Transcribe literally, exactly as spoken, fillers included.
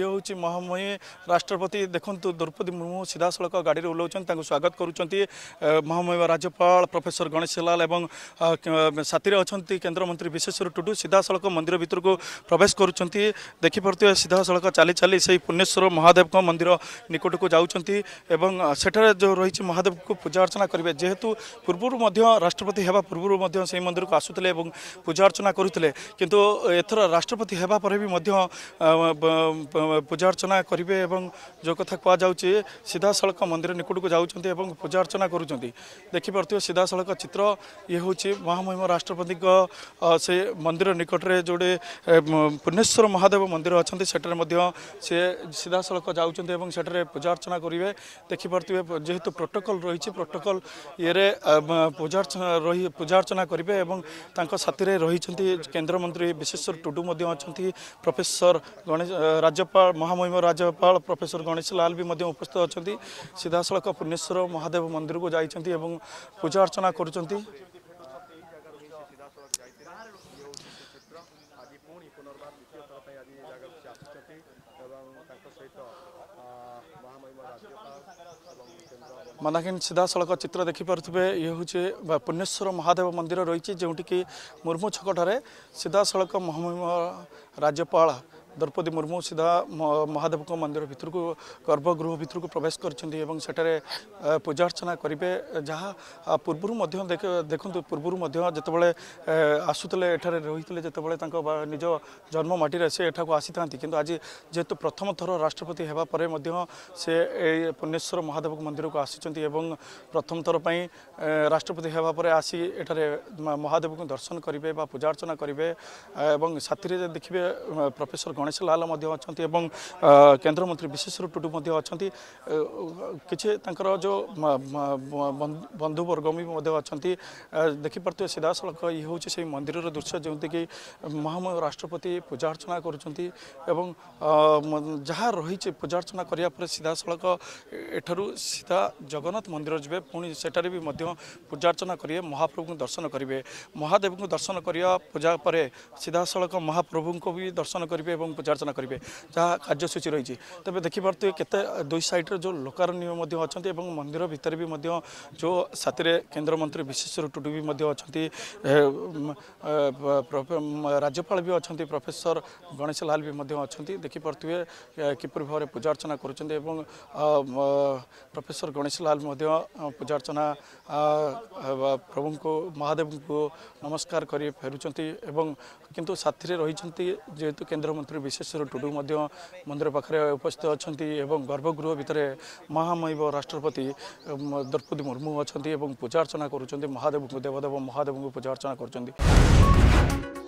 ये हूँ महामहिम राष्ट्रपति देखु द्रौपदी मुर्मू सीधासख गाड़ी ओह्लाउं स्वागत करुँच महामहिम राज्यपाल प्रोफेसर गणेशी लाल और साथी अच्छा केन्द्रमंत्री विश्वेश्वर टुडु सीधासख मंदिर भितर को प्रवेश करुँच देखिपे सीधासख चली चली से पुनेश्वर महादेव मंदिर निकट को जाऊँ सेठार जो रही महादेव को पूजा अर्चना करेंगे जेहेतु पूर्व राष्ट्रपति होगा पूर्व से मंदिर को आसूले और पूजा अर्चना करुले कितु एथर राष्ट्रपति होगापर भी पूजा अर्चना करेंगे एवं जो कथा कहुचे सीधासख मंदिर निकट को जाऊँच एवं पूजा अर्चना करुँच देखिपे सीधासख चित्र ये हूँ महामहिम राष्ट्रपति से मंदिर निकटने जोड़े पुनेश्वर महादेव मंदिर अच्छा से सीधासख जाऊँ से पूजा अर्चना करेंगे देखिपे जेहेतु प्रोटोकल रही प्रोटोकल ये पूजा अर्चना रही पूजा अर्चना करेंगे और साथी रही केन्द्रमंत्री विश्वेश्वर टुडु अच्छा प्रोफेसर गणेश राज्यपाल महामहिम राज्यपाल प्रोफेसर गणेशी लाल भी उपस्थित अच्छा सीधासख पुनेश्वर महादेव मंदिर को जाइए एवं पूजा अर्चना करुँच मंदाकिन सीधासख चित्र देखिपे ये हूँ पुनेश्वर महादेव मंदिर रही जोटि की मुर्मू छकठार सीधासख महामहिम राज्यपाल द्रौपदी मुर्मू सीधा महादेव को मंदिर भितर को गर्भगृह भितर को प्रवेश कर पूजा अर्चना करेंगे जहाँ पूर्व देखते पूर्व जितेबाला आसूले एठार रही है निज जन्म माटी से एठा को आसी था कि आज जेहेतु प्रथम थर राष्ट्रपति होगापर से पुनेश्वर महादेव मंदिर को आसी प्रथम थर पर राष्ट्रपति होगापर आसी एठार महादेव को दर्शन करेंगे पूजा अर्चना करेंगे और साथी देखिए प्रोफेसर गणेश लाल अच्छा केन्द्रमंत्री विश्वेश्वर टुडु अच्छा किसी जो बंधुवर्ग भी अच्छा देखिपे सीधासख ये हूँ से मंदिर दृश्य जोटी कि महामहिम राष्ट्रपति पूजा अर्चना करुँच जहाँ रही पूजा अर्चना करापर सीधासख एठार सीधा जगन्नाथ मंदिर जब पुणी सेठार भी पूजा अर्चना करेंगे महाप्रभु को दर्शन करेंगे महादेव को दर्शन करवा पूजा पर सीधासख महाप्रभु को भी दर्शन करेंगे और पूजा अर्चना करेंगे जहाँ कार्यसूची रही तेज देखिपे के दुई सैड्रे जो लोकारण्य अच्छा मंदिर भितर भी जो साथी केन्द्रमंत्री विश्वेश्वर टुडु भी अच्छा राज्यपाल भी अच्छा प्रोफेसर गणेशी लाल भी अच्छा देखिपे किपर भाव पूजा अर्चना करुँच प्रोफेसर गणेशी लाल पूजा अर्चना प्रभु को महादेव को नमस्कार कर फेरुंट किंतु साथी रही जेहेतु केन्द्रमंत्री विश्वेश्वर टुडु मंदिर पाखे उपस्थित अच्छा गर्भगृह भितर महामहिम राष्ट्रपति द्रौपदी मुर्मू अच्छा पूजा अर्चना करुँच महादेव को देवदेव महादेव को पूजा अर्चना कर।